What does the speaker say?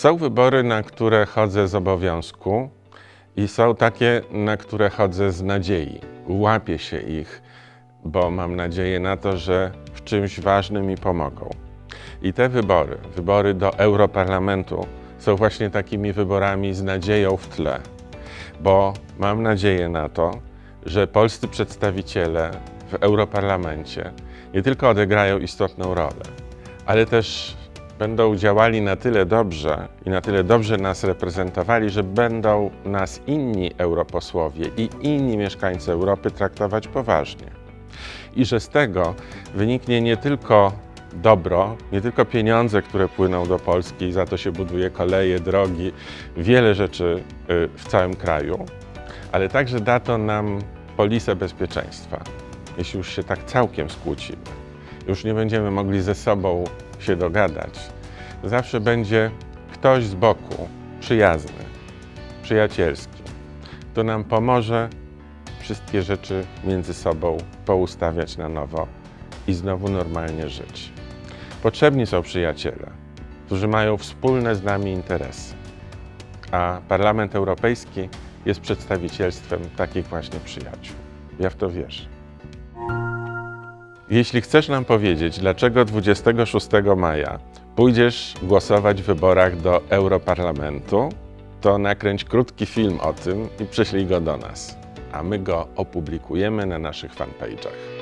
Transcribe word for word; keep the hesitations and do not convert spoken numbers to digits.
Są wybory, na które chodzę z obowiązku i są takie, na które chodzę z nadziei. Łapię się ich, bo mam nadzieję na to, że w czymś ważnym mi pomogą. I te wybory, wybory do Europarlamentu są właśnie takimi wyborami z nadzieją w tle, bo mam nadzieję na to, że polscy przedstawiciele w Europarlamencie nie tylko odegrają istotną rolę, ale też będą działali na tyle dobrze i na tyle dobrze nas reprezentowali, że będą nas inni europosłowie i inni mieszkańcy Europy traktować poważnie. I że z tego wyniknie nie tylko dobro, nie tylko pieniądze, które płyną do Polski i za to się buduje koleje, drogi, wiele rzeczy w całym kraju, ale także da to nam polisę bezpieczeństwa. Jeśli już się tak całkiem skłócimy, już nie będziemy mogli ze sobą się dogadać, zawsze będzie ktoś z boku, przyjazny, przyjacielski, kto nam pomoże wszystkie rzeczy między sobą poustawiać na nowo i znowu normalnie żyć. Potrzebni są przyjaciele, którzy mają wspólne z nami interesy, a Parlament Europejski jest przedstawicielstwem takich właśnie przyjaciół. Ja w to wierzę. Jeśli chcesz nam powiedzieć, dlaczego dwudziestego szóstego maja pójdziesz głosować w wyborach do Europarlamentu, to nakręć krótki film o tym i prześlij go do nas, a my go opublikujemy na naszych fanpage'ach.